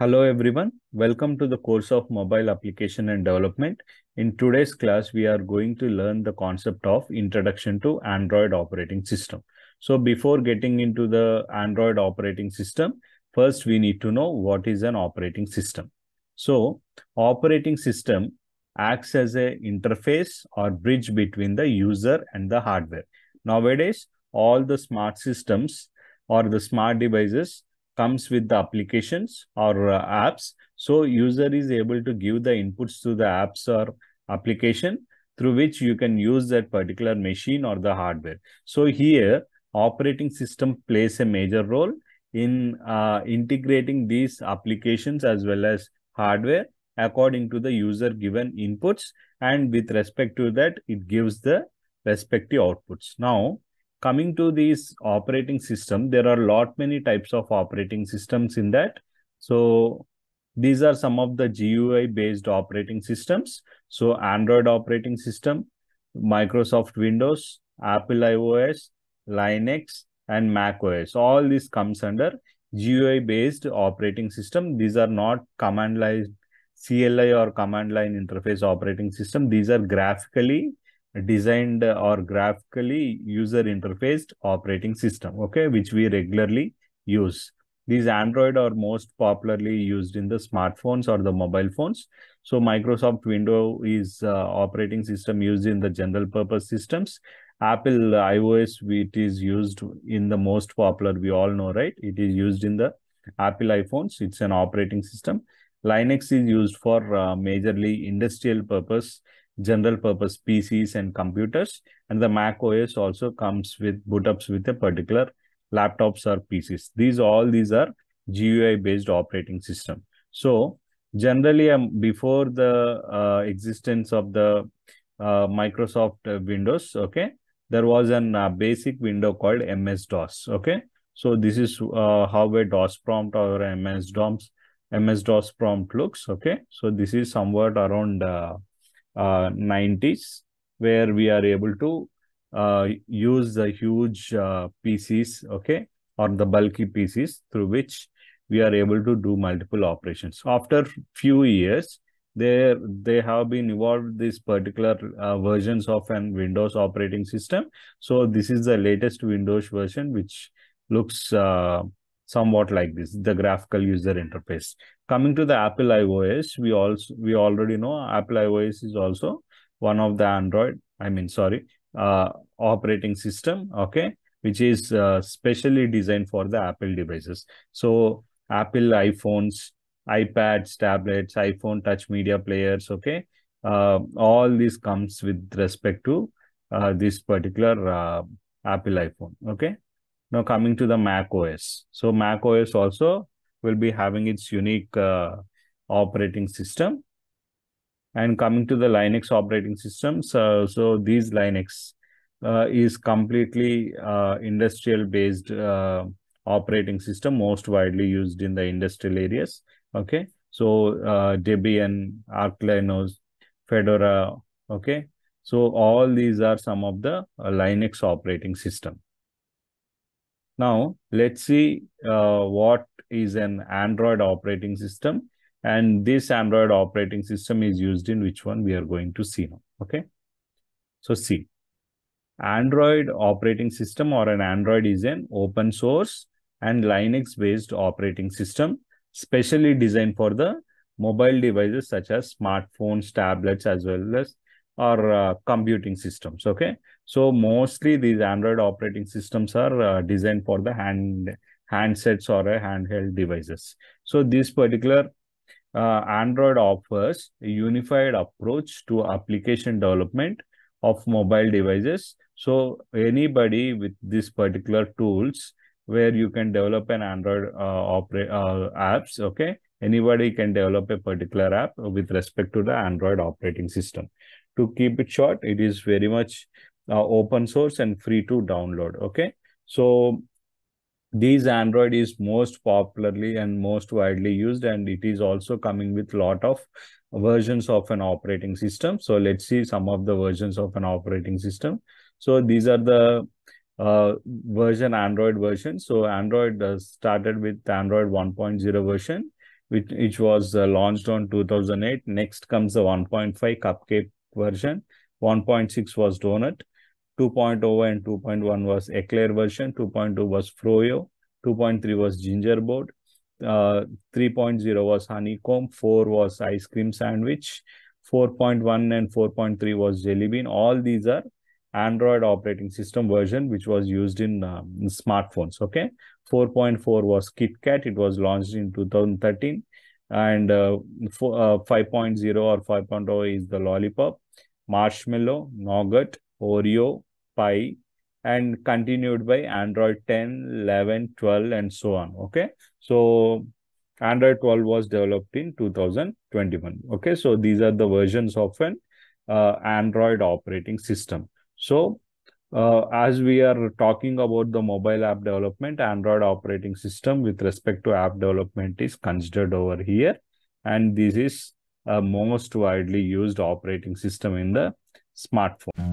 Hello everyone, welcome to the course of mobile application and development. In today's class, we are going to learn the concept of introduction to Android operating system. So before getting into the Android operating system, first we need to know what is an operating system. So operating system acts as an interface or bridge between the user and the hardware. Nowadays, all the smart systems or the smart devices comes with the applications or apps. So user is able to give the inputs to the apps or application through which you can use that particular machine or the hardware. So here, operating system plays a major role in integrating these applications as well as hardware according to the user given inputs, and with respect to that, it gives the respective outputs. Now, coming to these operating system, there are many types of operating systems in that. So these are some of the GUI based operating systems. So Android operating system, Microsoft Windows, Apple iOS, Linux and Mac OS. All this comes under GUI based operating system. These are not command line CLI or command line interface operating system. These are graphically designed or graphically user interfaced operating system, okay, which we regularly use. These Android are most popularly used in the smartphones or the mobile phones. So Microsoft Windows is operating system used in the general purpose systems. Apple iOS, it is used in the most popular, we all know, right? It is used in the Apple iPhones. It's an operating system. Linux is used for majorly industrial purpose, general purpose PCs and computers, and the Mac OS also comes with boot-ups with a particular laptops or PCs. These are GUI based operating system. So generally before the existence of the Microsoft Windows, okay, there was an basic window called MS-DOS, okay. So this is how a DOS prompt or MS-DOS prompt looks, okay. So this is somewhat around 90s, where we are able to use the huge PCs, okay, or the bulky PCs through which we are able to do multiple operations. After few years, they have been evolved these particular versions of an Windows operating system. So this is the latest Windows version, which looks somewhat like this, the graphical user interface. Coming to the Apple iOS, we already know Apple iOS is also one of the operating system, okay, which is specially designed for the Apple devices. So Apple iPhones, iPads, tablets, iPhone touch media players, okay, all this comes with respect to this particular Apple iPhone, okay. Now coming to the Mac OS. So Mac OS also will be having its unique operating system. And coming to the Linux operating system, so these Linux is completely industrial based operating system, most widely used in the industrial areas. Okay, so Debian, Arch Linux, Fedora, okay. So all these are some of the Linux operating system. Now, let's see what is an Android operating system, and this Android operating system is used in which one we are going to see now, okay? So see, Android operating system or an Android is an open source and Linux-based operating system, specially designed for the mobile devices such as smartphones, tablets, as well as or computing systems, okay? So mostly these Android operating systems are designed for the handsets or handheld devices. So this particular Android offers a unified approach to application development of mobile devices. So anybody with this particular tools where you can develop an Android apps, okay? Anybody can develop a particular app with respect to the Android operating system. To keep it short, it is very much open source and free to download, okay? So these Android is most popularly and most widely used, and it is also coming with lot of versions of an operating system. So let's see some of the versions of an operating system. So these are the Android version. So Android started with Android 1.0 version, which was launched on 2008. Next comes the 1.5 cupcake version. 1.6 was donut. 2.0 and 2.1 was eclair version. 2.2 was froyo. 2.3 was gingerbread. 3.0 was honeycomb. 4 was ice cream sandwich. 4.1 and 4.3 was jelly bean. All these are Android operating system version which was used in smartphones. Okay. 4.4 was KitKat. It was launched in 2013. And 5.0 or 5.0 is the lollipop, marshmallow, nougat, Oreo, pie, and continued by Android 10, 11, 12, and so on. Okay. So Android 12 was developed in 2021. Okay. So these are the versions of an Android operating system. So as we are talking about the mobile app development, Android operating system with respect to app development is considered over here. And this is a most widely used operating system in the smartphone.